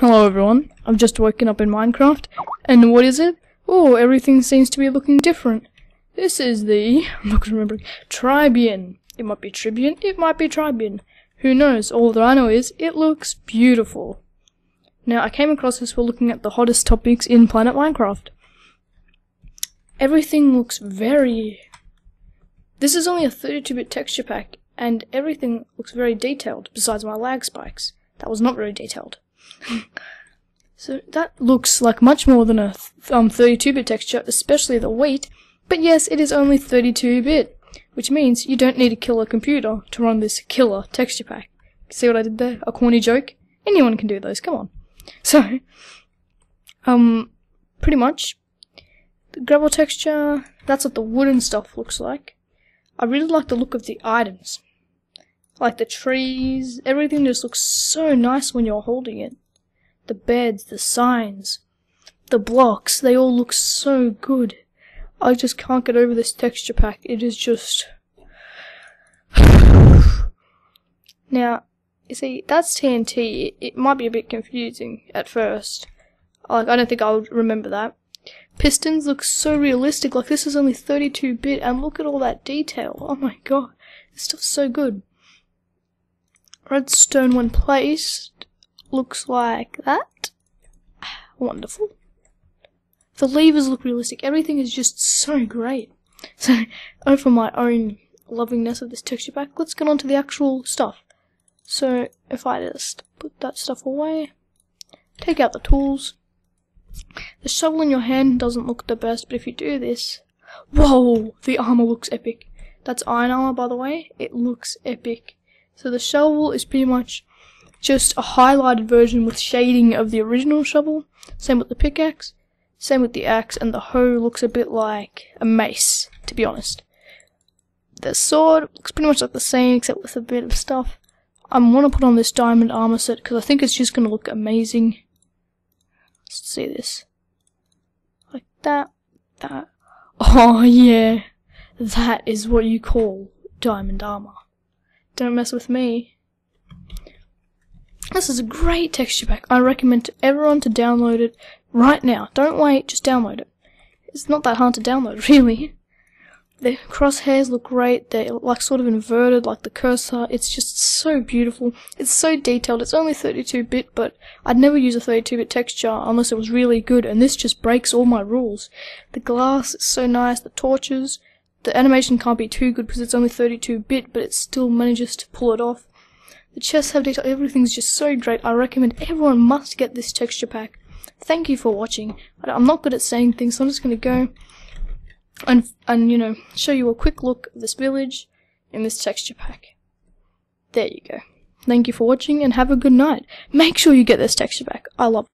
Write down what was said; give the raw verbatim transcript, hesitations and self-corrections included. Hello everyone, I've just woken up in Minecraft, and what is it? Oh, everything seems to be looking different. This is the, I'm not remembering, Tribian. It might be Tribian, it might be Tribian. Who knows, all that I know is, it looks beautiful. Now, I came across this while looking at the hottest topics in Planet Minecraft. Everything looks very... This is only a thirty-two bit texture pack, and everything looks very detailed, besides my lag spikes. That was not very detailed. So that looks like much more than a thirty-two bit texture, especially the weight, but yes, it is only thirty-two bit, which means you don't need a killer computer to run this killer texture pack. See what I did there? A corny joke? Anyone can do those, come on. So, um, pretty much, the gravel texture, that's what the wooden stuff looks like. I really like the look of the items. Like the trees, everything just looks so nice when you're holding it. The beds, the signs, the blocks, they all look so good. I just can't get over this texture pack. It is just... Now, you see, that's T N T. It might be a bit confusing at first. Like, I don't think I'll remember that. Pistons look so realistic. Like, this is only thirty-two bit, and look at all that detail. Oh my god, this stuff's so good. Redstone, when placed, looks like that. Wonderful. The levers look realistic. Everything is just so great. So, over my own lovingness of this texture pack, let's get on to the actual stuff. So, if I just put that stuff away, take out the tools. The shovel in your hand doesn't look the best, but if you do this... Whoa! The armor looks epic. That's iron armor, by the way. It looks epic. So the shovel is pretty much just a highlighted version with shading of the original shovel. Same with the pickaxe. Same with the axe, and the hoe looks a bit like a mace, to be honest. The sword looks pretty much like the same, except with a bit of stuff. I want to put on this diamond armor set, because I think it's just going to look amazing. Let's see this. Like that, that. Oh yeah, that is what you call diamond armor. Don't mess with me. This is a great texture pack. I recommend to everyone to download it right now. Don't wait, just download it. It's not that hard to download, really. The crosshairs look great. They're like sort of inverted, like the cursor. It's just so beautiful. It's so detailed. It's only thirty-two bit, but I'd never use a thirty-two bit texture unless it was really good, and this just breaks all my rules. The glass is so nice. The torches... The animation can't be too good because it's only thirty-two bit, but it still manages to pull it off. The chests have detail, everything's just so great. I recommend everyone must get this texture pack. Thank you for watching. I'm not good at saying things, so I'm just going to go and, and, you know, show you a quick look of this village in this texture pack. There you go. Thank you for watching and have a good night. Make sure you get this texture pack. I love it.